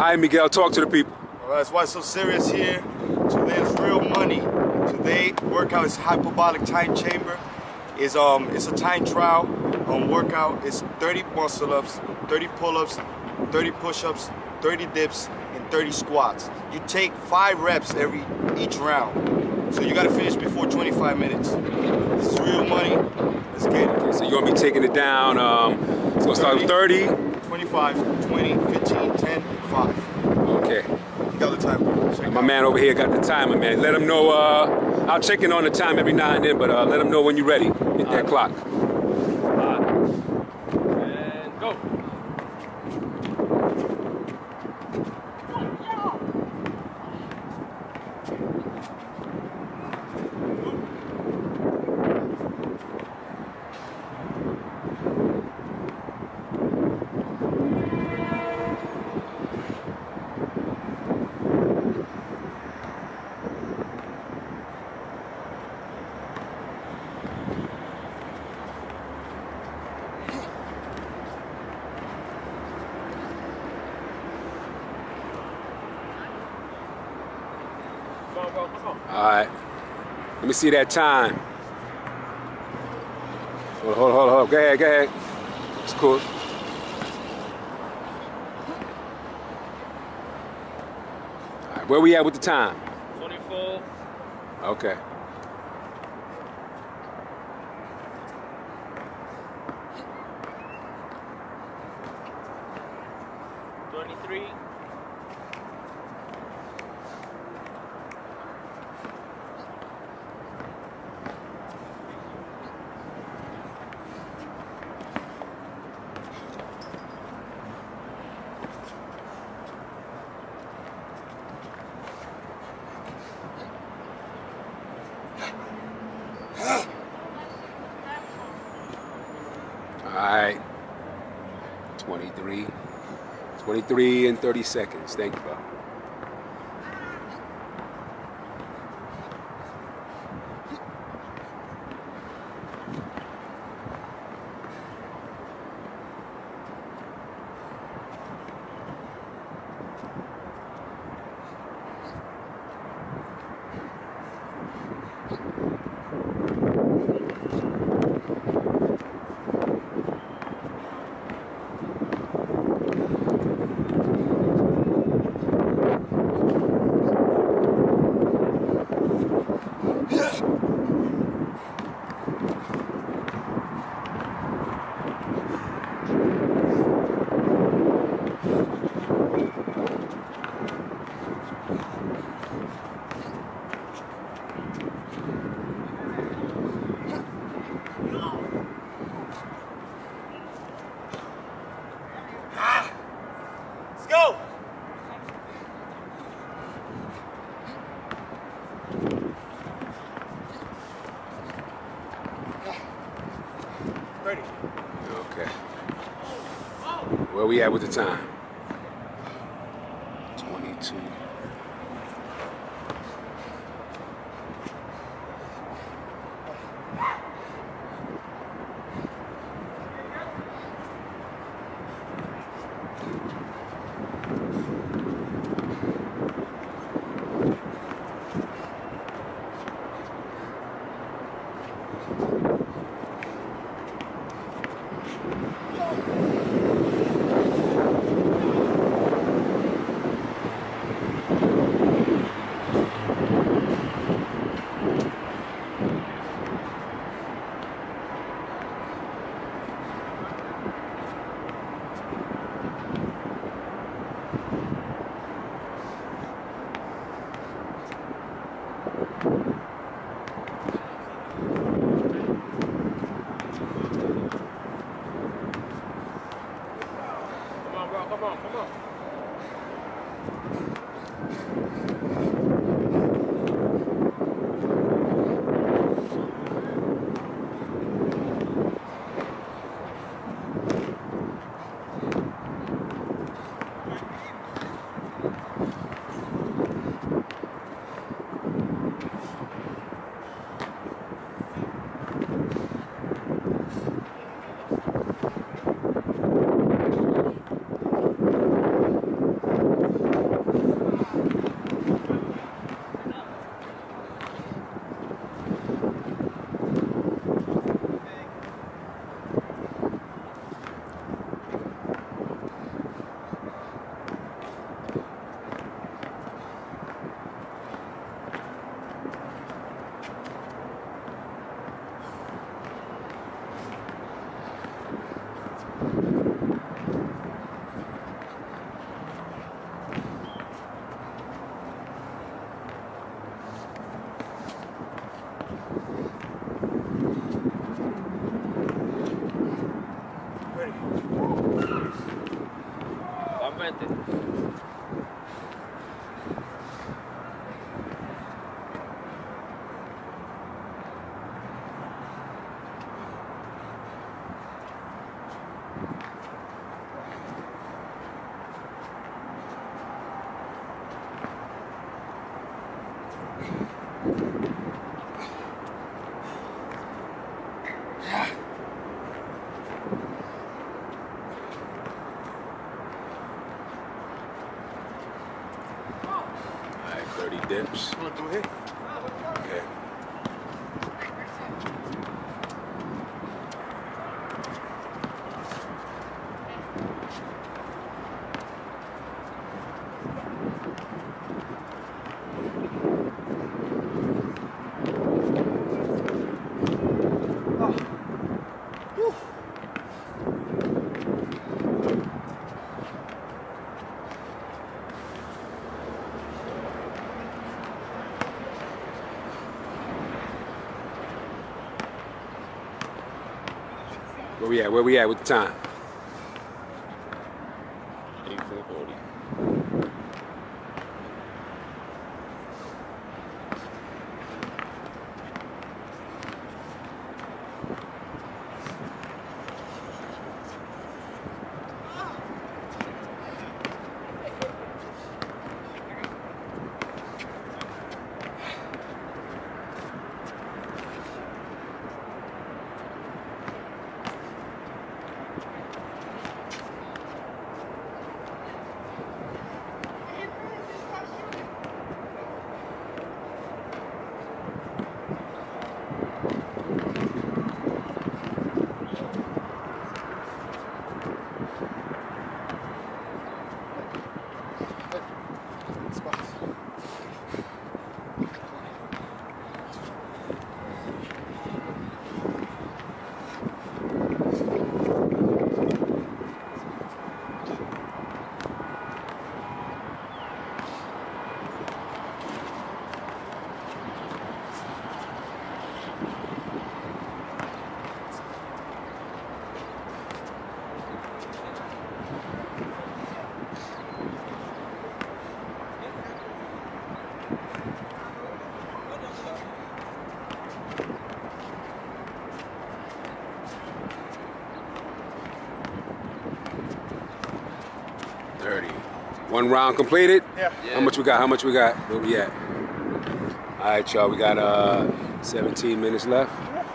All right, Miguel, talk to the people. All right, it's Why So Serious here. Today is real money. Today workout is Hyperbolic Time Chamber. It's a time trial workout. It's 30 muscle-ups, 30 pull-ups, 30 push-ups, 30 dips, and 30 squats. You take 5 reps each round. So you gotta finish before 25 minutes. This is real money. Let's get it. Okay, so you're gonna be taking it down. It's gonna start with 30. 25, 20, 15, 10, 5. Okay. You got the timer. My man over here got the timer, man. Let him know. I'll check in on the time every now and then, but let him know when you're ready. Hit that clock. And go. All right, let me see that time. Hold. Go ahead. It's cool. All right, where we at with the time? 24. Okay. Alright, 23 and 30 seconds. Thank you, bro. Okay. Where we at with the time? 22. dips. You want to do it? Okay. Where we at with the time? 8:40. One round completed? Yeah. How much we got? How much we got? Where we at? All right, y'all. We got 17 minutes left.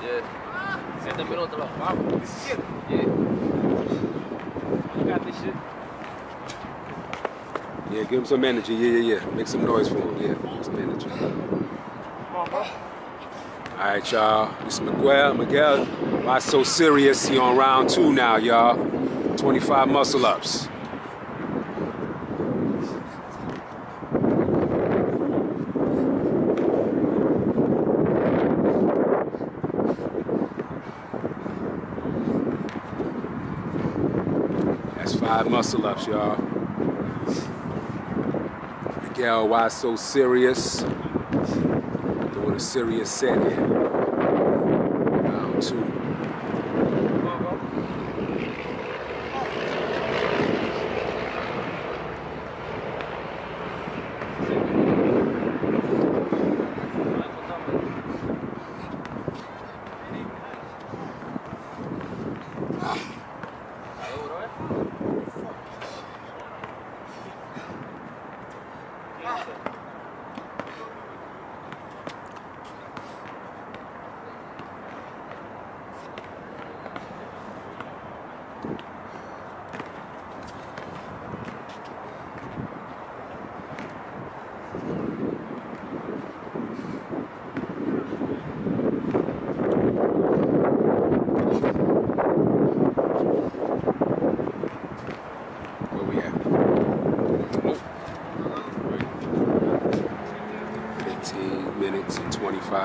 Yeah. 17 minutes left. Wow. This is it. Yeah. You got this shit? Yeah, give him some energy. Yeah. Make some noise for him. Yeah, give him some energy. Come on, bro. All right, y'all. This is Miguel. Why so serious? He on round 2 now, y'all. 25 muscle-ups. Muscle ups, y'all. Miguel, why so serious? Doing a serious set here. Round 2.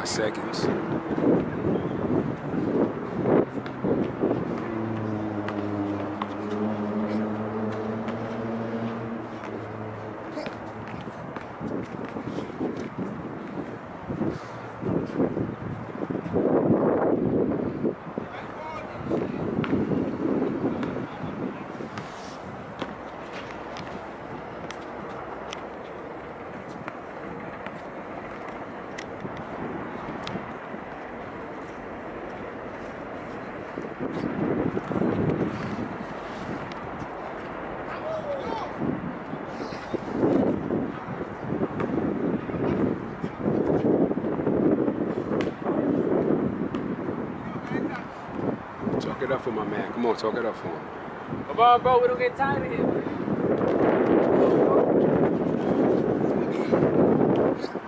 Seconds. Talk it up for my man. Come on, talk it up for him. Come on, bro. We don't get tired of him.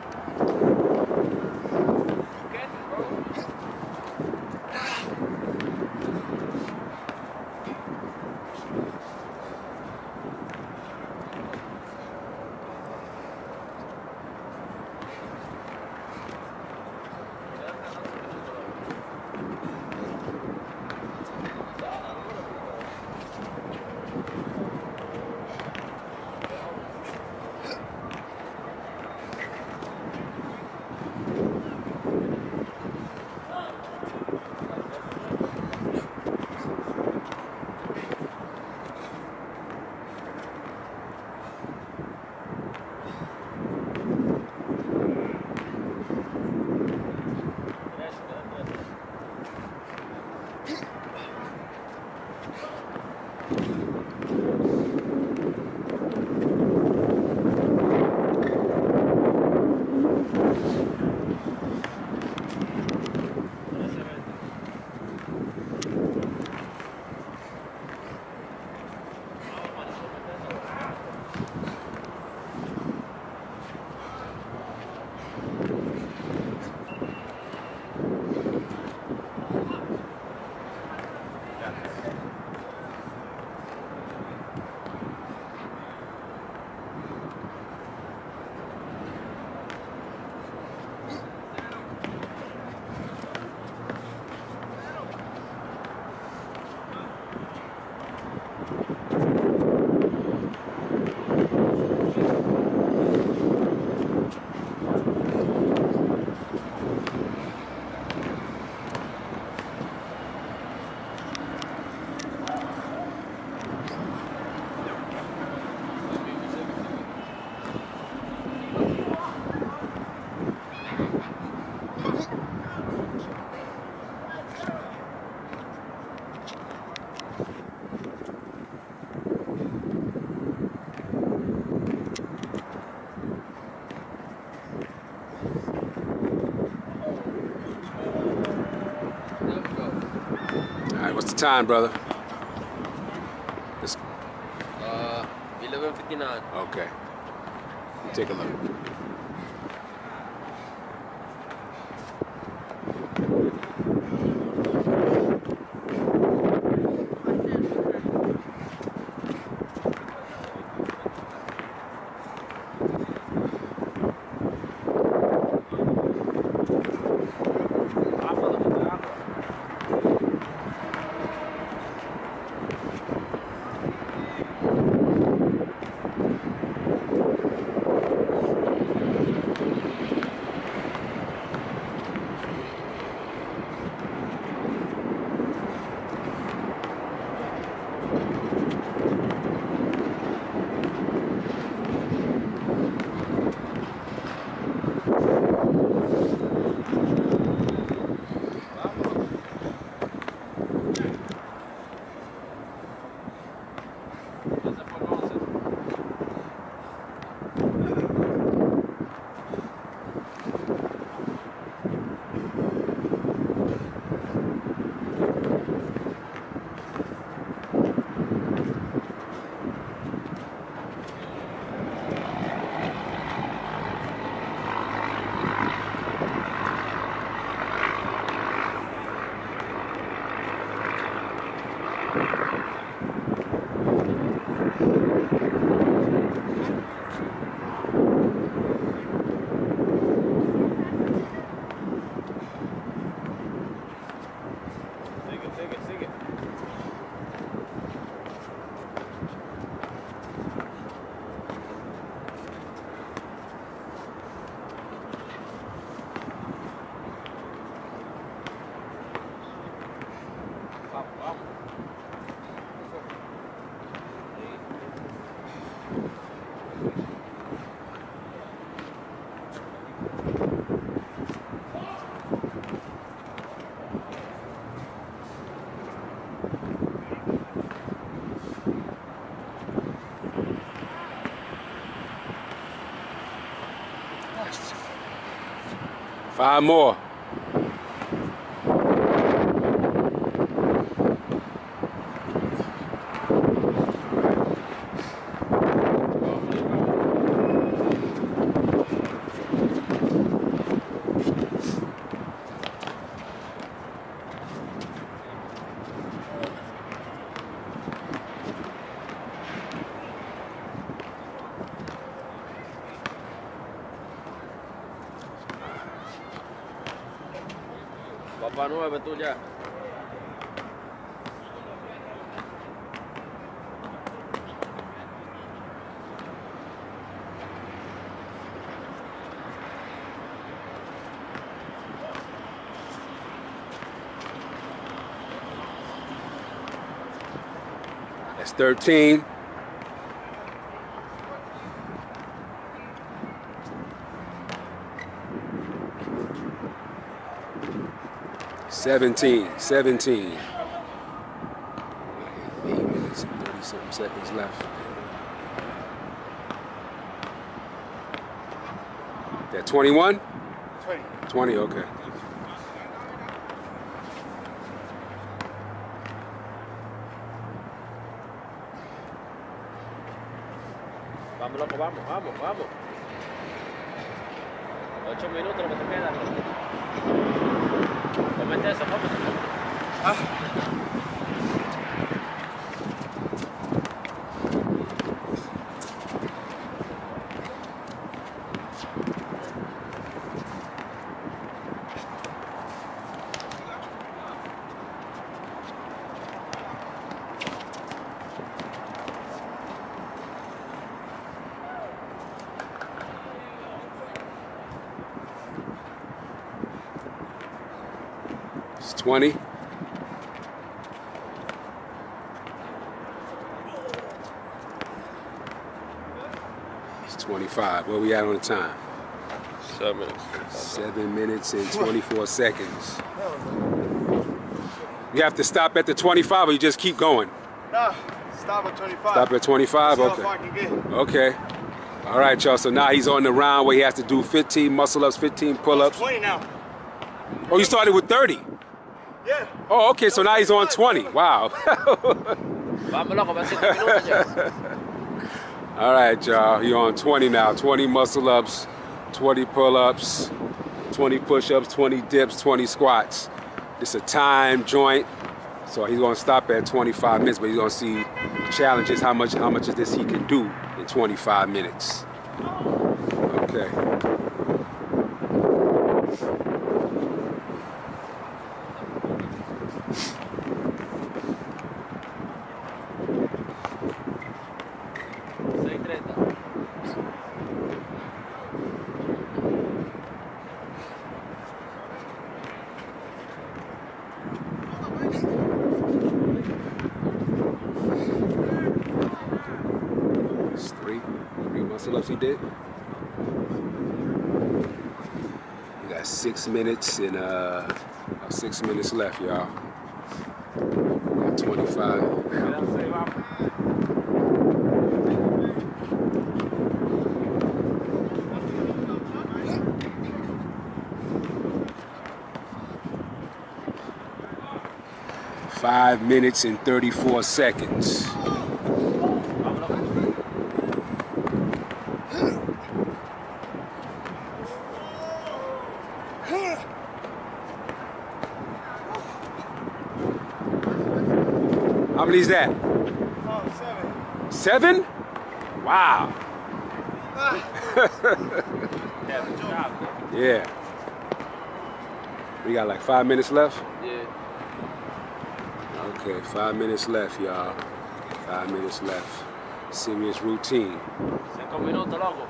time, brother? It's 11:59. Okay. Take a look. Five more. Tú ya. That's 13. Seventeen. 8 minutes and 37 seconds left. That 21? 20, okay. Vamos, loco, vamos, vamos, vamos. 8 minutos lo que te queda. Comenta eso, vamos. Ah. It's 20. It's 25. Where we at on the time? 7 minutes. 7 minutes and 24 seconds. You have to stop at the 25 or you just keep going? Nah, stop at 25. Stop at 25? Okay. Okay. All right, y'all. So now he's on the round where he has to do 15 muscle-ups, 15 pull-ups. 20 now. Oh, you started with 30? Yeah. Oh, okay, so now he's on 20. Wow. All right, y'all. You're on 20 now. 20 muscle-ups, 20 pull-ups, 20 push-ups, 20 dips, 20 squats. It's a time joint. So he's going to stop at 25 minutes, but he's going to see challenges, how much of this he can do in 25 minutes. Okay. We got 6 minutes and about 6 minutes left, y'all. 25. Five minutes and 34 seconds. How many is that? Oh, 7. 7? Wow. Yeah. We got like 5 minutes left? Yeah. Okay, 5 minutes left, y'all. 5 minutes left. Serious routine. 5 minutos, loco.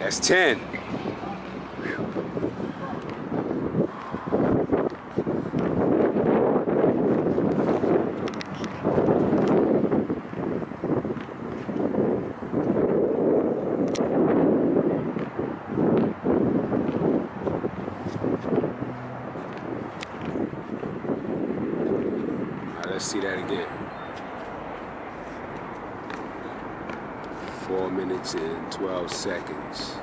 That's 10. All right, let's see that again. 4 minutes and 12 seconds.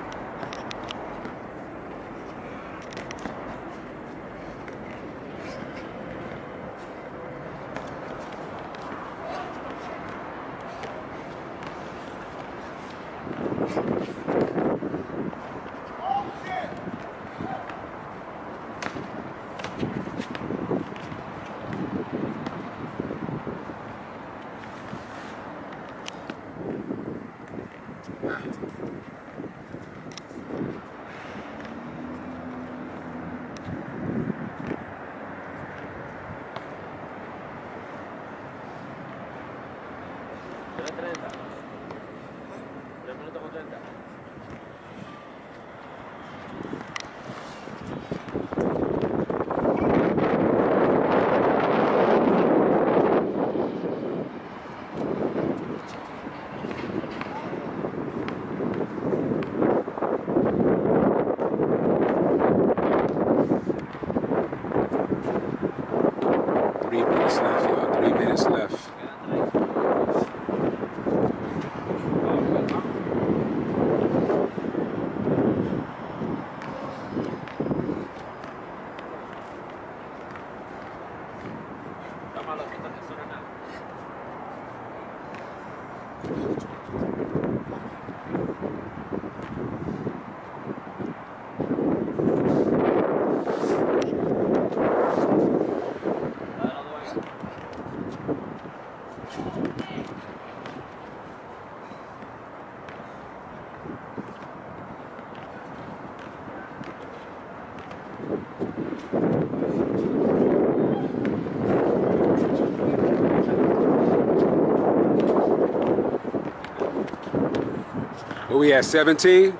What we at, 17?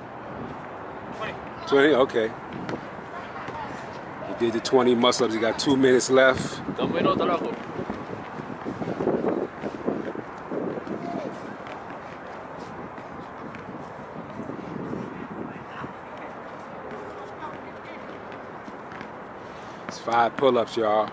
20. Okay. He did the 20 muscle ups. He got 2 minutes left. That's 5 pull-ups, y'all.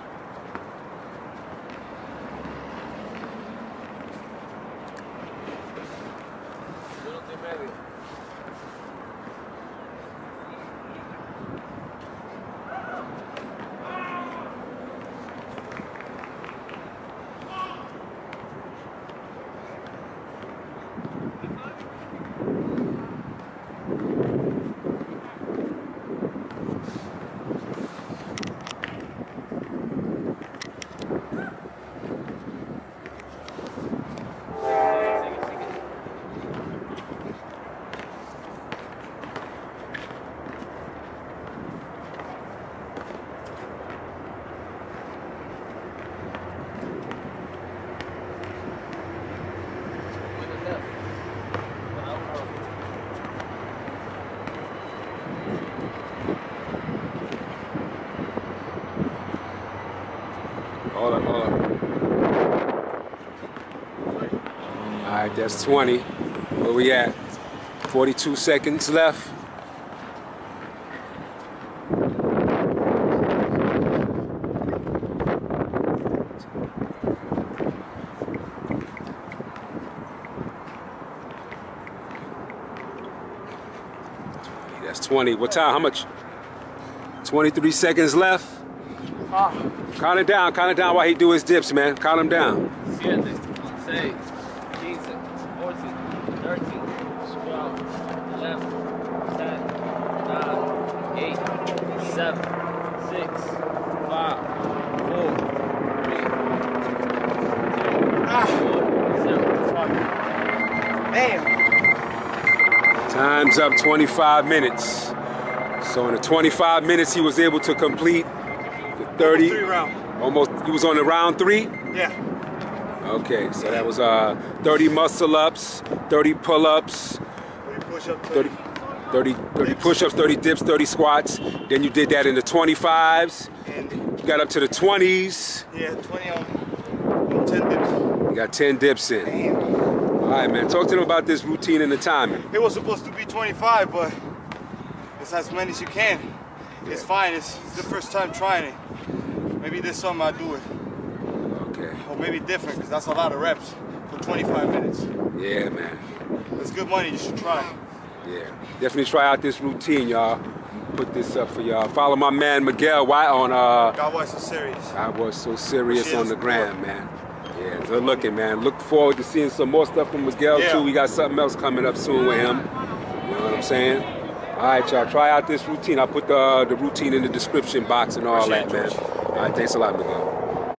That's 20. Where we at? 42 seconds left. That's 20. What time? How much? 23 seconds left. Count it down. Count it down while he do his dips, man. Count him down. 25 minutes. So in the 25 minutes, he was able to complete the 30. Almost, he was on the round 3? Yeah. Okay, so that was 30 muscle-ups, 30 pull-ups, 30 push-ups, 30 dips, 30 squats. Then you did that in the 25s. And you got up to the 20s. Yeah, 20 on 10 dips. You got 10 dips in. Damn. All right, man. Talk to them about this routine and the timing. It was supposed to be 25, but it's as many as you can. Yeah. It's fine. It's the first time trying it. Maybe there's something I do it. Okay. Or maybe different, because that's a lot of reps for 25 minutes. Yeah, man. It's good money. You should try. Yeah. Definitely try out this routine, y'all. Put this up for y'all. Follow my man Miguel White on... God Was So Serious. God Was So Serious on the gram, man. Yeah, good looking, man. Look forward to seeing some more stuff from Miguel, too. We got something else coming up soon with him. You know what I'm saying? All right, y'all. Try out this routine. I'll put the routine in the description box and all that, man. All right, thanks a lot, Miguel.